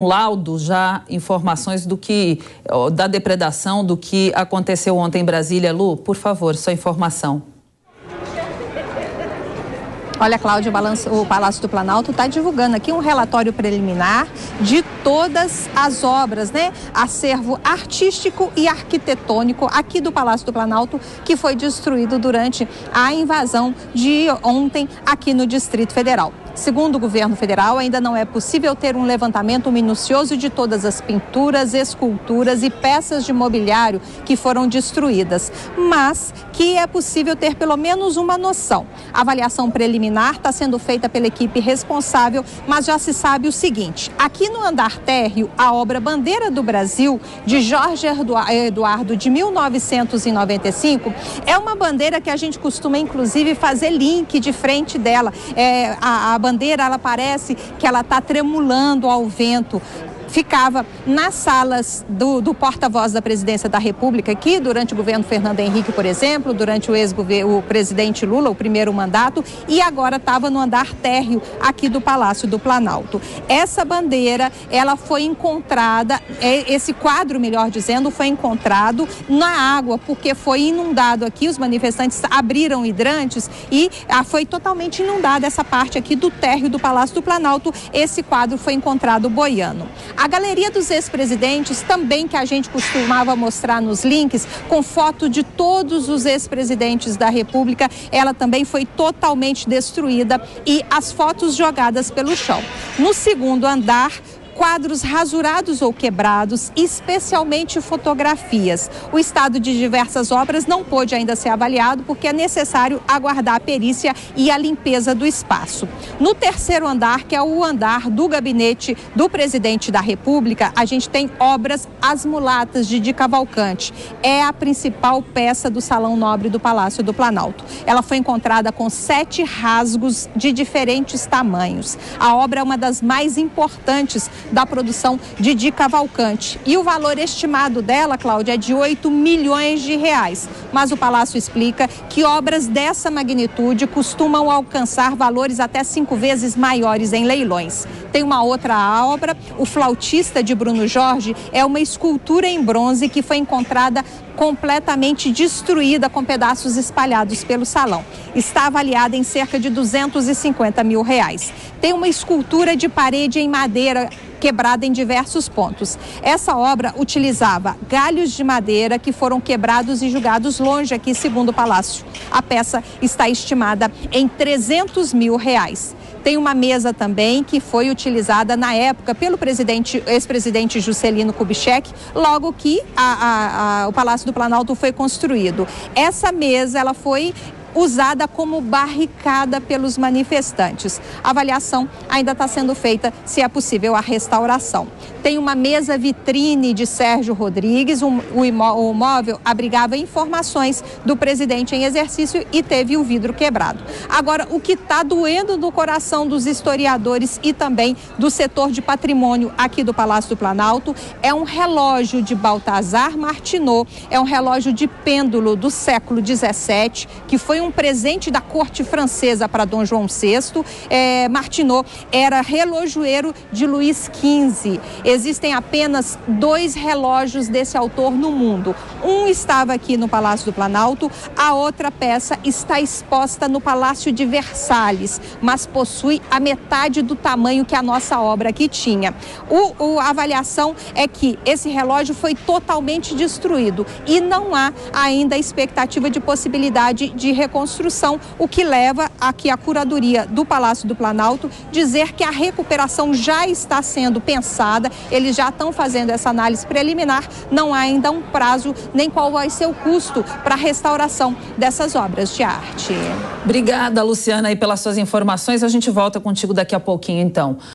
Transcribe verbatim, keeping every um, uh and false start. Laudo já, informações do que, da depredação, do que aconteceu ontem em Brasília. Lu, por favor, sua informação. Olha, Cláudia, o Palácio do Planalto está divulgando aqui um relatório preliminar de todas as obras, né? Acervo artístico e arquitetônico aqui do Palácio do Planalto que foi destruído durante a invasão de ontem aqui no Distrito Federal. Segundo o governo federal, ainda não é possível ter um levantamento minucioso de todas as pinturas, esculturas e peças de mobiliário que foram destruídas, mas que é possível ter pelo menos uma noção. A avaliação preliminar está sendo feita pela equipe responsável, mas já se sabe o seguinte: aqui no andar térreo, a obra Bandeira do Brasil, de Jorge Eduardo, de mil novecentos e noventa e cinco, é uma bandeira que a gente costuma, inclusive, fazer link de frente dela. É, a, a bandeira, ela parece que ela está tremulando ao vento. Ficava nas salas do, do porta-voz da presidência da República aqui, durante o governo Fernando Henrique, por exemplo, durante o ex-governo, o presidente Lula, o primeiro mandato, e agora estava no andar térreo aqui do Palácio do Planalto. Essa bandeira, ela foi encontrada, esse quadro, melhor dizendo, foi encontrado na água, porque foi inundado aqui, os manifestantes abriram hidrantes e foi totalmente inundada essa parte aqui do térreo do Palácio do Planalto. Esse quadro foi encontrado boiando. A Galeria dos Ex-Presidentes, também que a gente costumava mostrar nos links, com foto de todos os ex-presidentes da República, ela também foi totalmente destruída e as fotos jogadas pelo chão. No segundo andar, quadros rasurados ou quebrados, especialmente fotografias. O estado de diversas obras não pôde ainda ser avaliado, porque é necessário aguardar a perícia e a limpeza do espaço. No terceiro andar, que é o andar do gabinete do presidente da República, a gente tem obras As Mulatas, de Di Cavalcanti. É a principal peça do Salão Nobre do Palácio do Planalto. Ela foi encontrada com sete rasgos de diferentes tamanhos. A obra é uma das mais importantes da produção de Di Cavalcanti. E o valor estimado dela, Cláudia, é de oito milhões de reais. Mas o Palácio explica que obras dessa magnitude costumam alcançar valores até cinco vezes maiores em leilões. Tem uma outra obra, o Flautista, de Bruno Jorge, é uma escultura em bronze que foi encontrada completamente destruída, com pedaços espalhados pelo salão. Está avaliada em cerca de duzentos e cinquenta mil reais. Tem uma escultura de parede em madeira quebrada em diversos pontos. Essa obra utilizava galhos de madeira que foram quebrados e jogados longe aqui, segundo o Palácio. A peça está estimada em trezentos mil reais. Tem uma mesa também que foi utilizada na época pelo presidente, ex-presidente Juscelino Kubitschek, logo que a, a, a, o Palácio do Planalto foi construído. Essa mesa, ela foi usada como barricada pelos manifestantes. A avaliação ainda está sendo feita se é possível a restauração. Tem uma mesa vitrine de Sérgio Rodrigues, um, o, imó, o móvel abrigava informações do presidente em exercício e teve o vidro quebrado. Agora, o que está doendo no coração dos historiadores e também do setor de patrimônio aqui do Palácio do Planalto é um relógio de Baltazar Martinot, é um relógio de pêndulo do século dezessete, que foi um um presente da corte francesa para Dom João sexto. É, Martinot era relojoeiro de Luís quinze. Existem apenas dois relógios desse autor no mundo. Um estava aqui no Palácio do Planalto, a outra peça está exposta no Palácio de Versalhes, mas possui a metade do tamanho que a nossa obra aqui tinha. O, o, a avaliação é que esse relógio foi totalmente destruído e não há ainda expectativa de possibilidade de reconstrução. Construção, o que leva a que a curadoria do Palácio do Planalto dizer que a recuperação já está sendo pensada, eles já estão fazendo essa análise preliminar, não há ainda um prazo nem qual vai ser o custo para a restauração dessas obras de arte. Obrigada, Luciana, aí pelas suas informações. A gente volta contigo daqui a pouquinho, então.